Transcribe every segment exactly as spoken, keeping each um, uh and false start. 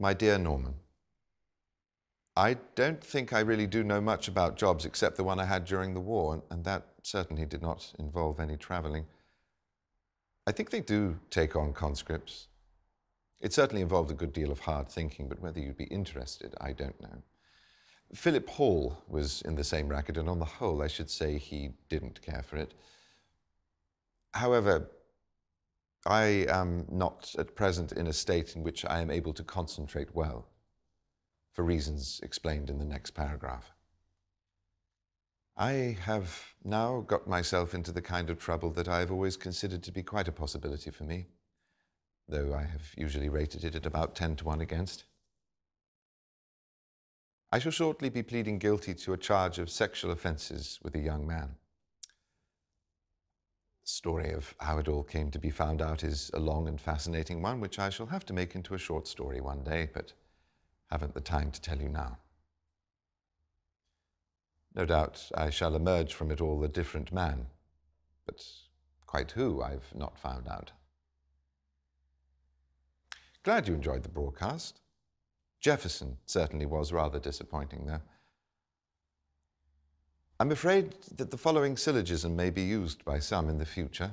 My dear Norman, I don't think I really do know much about jobs except the one I had during the war, and, and that certainly did not involve any travelling. I think they do take on conscripts. It certainly involved a good deal of hard thinking, but whether you'd be interested, I don't know. Philip Hall was in the same racket, and on the whole, I should say he didn't care for it. However, I am not at present in a state in which I am able to concentrate well, for reasons explained in the next paragraph. I have now got myself into the kind of trouble that I have always considered to be quite a possibility for me, though I have usually rated it at about ten to one against. I shall shortly be pleading guilty to a charge of sexual offences with a young man. The story of how it all came to be found out is a long and fascinating one, which I shall have to make into a short story one day, but haven't the time to tell you now. No doubt I shall emerge from it all a different man, but quite who I've not found out. Glad you enjoyed the broadcast. Jefferson certainly was rather disappointing, though. I'm afraid that the following syllogism may be used by some in the future.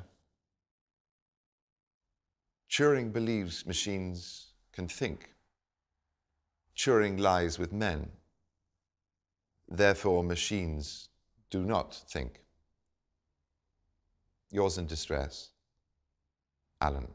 Turing believes machines can think. Turing lies with men. Therefore, machines do not think. Yours in distress, Alan.